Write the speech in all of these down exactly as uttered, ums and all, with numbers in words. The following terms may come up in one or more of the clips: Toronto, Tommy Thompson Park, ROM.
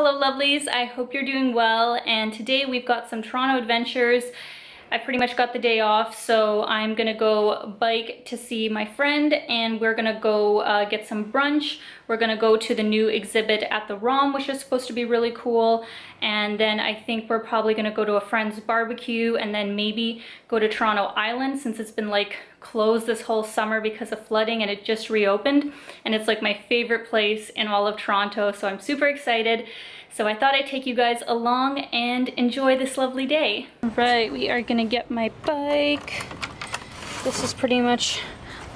hello lovelies, I hope you're doing well, and today we've got some Toronto adventures. I pretty much got the day off, so I'm gonna go bike to see my friend and we're gonna go uh, get some brunch. We're gonna go to the new exhibit at the ROM, which is supposed to be really cool, and then I think we're probably gonna go to a friend's barbecue and then maybe go to Toronto Island, since it's been like closed this whole summer because of flooding and it just reopened, and it's like my favorite place in all of Toronto, so I'm super excited. So I thought I'd take you guys along and enjoy this lovely day. All right, we are gonna get my bike. This is pretty much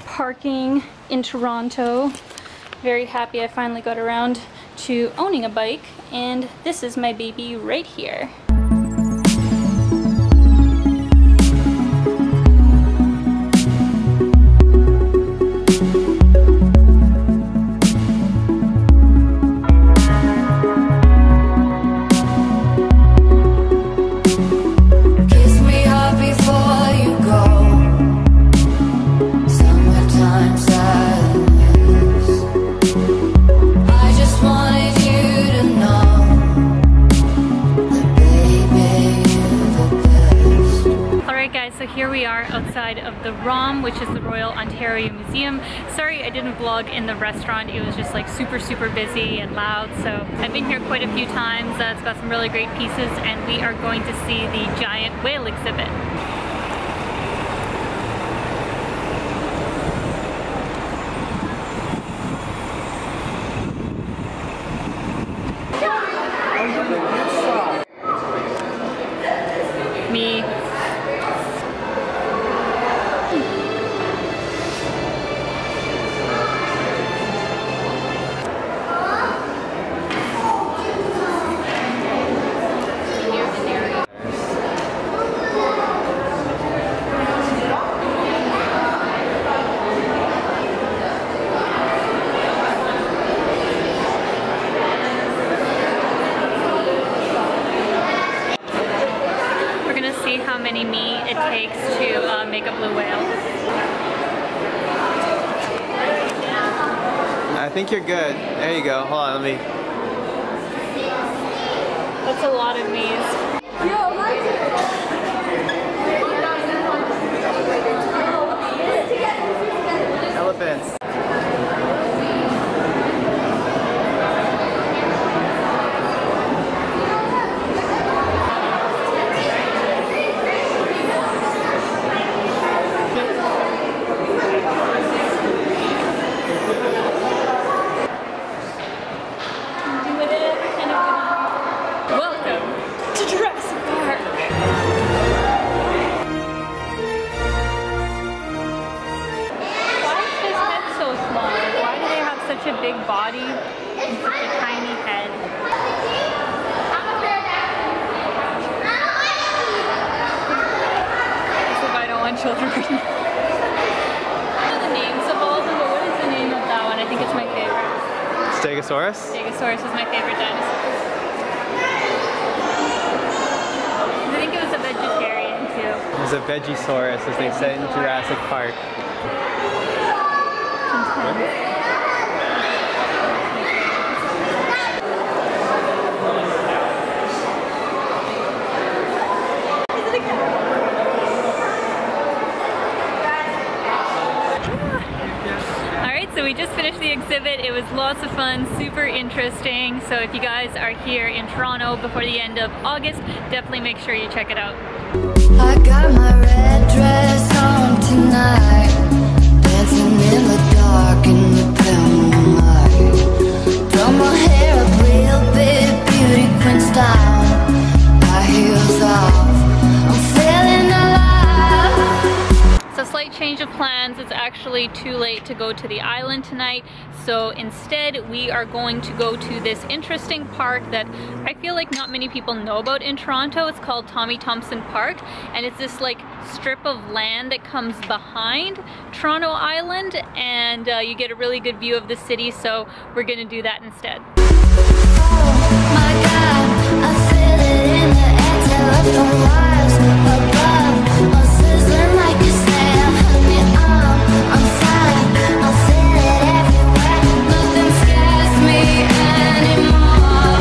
parking in Toronto. Very happy I finally got around to owning a bike, and this is my baby right here. Of the ROM, which is the Royal Ontario Museum. Sorry I didn't vlog in the restaurant, it was just like super super busy and loud, so I've been here quite a few times. Uh, it's got some really great pieces, and we are going to see the giant whale exhibit. I think you're good. There you go. Hold on, let me. That's a lot of me's. Elephants. Children. I don't know the names of all of them, but what is the name of that one? I think it's my favorite. Stegosaurus? Stegosaurus is my favorite dinosaur. I think it was a vegetarian too. It was a Vegisaurus, as they said in Jurassic Park. Intense. Exhibit. It was lots of fun, super interesting, so if you guys are here in Toronto before the end of August, definitely make sure you check it out. I got my red dress on tonight, dancing in the dark in the pale moonlight. Throw my hair up real big, beauty queen style, high heels off, I'm feeling alive. So slight change of plans, it's actually too late to go to the island tonight, so instead we are going to go to this interesting park that I feel like not many people know about in Toronto. It's called Tommy Thompson Park, and it's this like strip of land that comes behind Toronto Island, and uh, you get a really good view of the city, so we're gonna do that instead. Oh my God, I feel it in the air, telephone wires above us, sizzling like a snake. Nothing scares me anymore.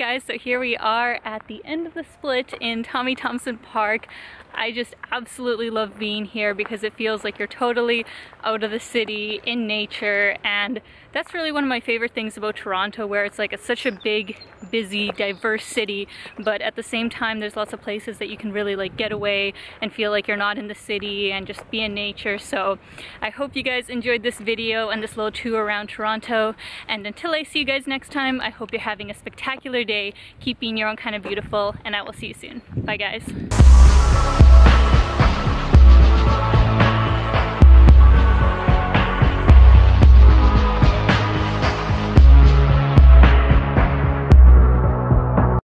guys, so here we are at the end of the split in Tommy Thompson Park. I just absolutely love being here because it feels like you're totally out of the city, in nature, and that's really one of my favorite things about Toronto, where it's like it's such a big, busy, diverse city, but at the same time there's lots of places that you can really like get away and feel like you're not in the city and just be in nature. So I hope you guys enjoyed this video and this little tour around Toronto, and until I see you guys next time, I hope you're having a spectacular day, keep being your own kind of beautiful, and I will see you soon. Bye guys.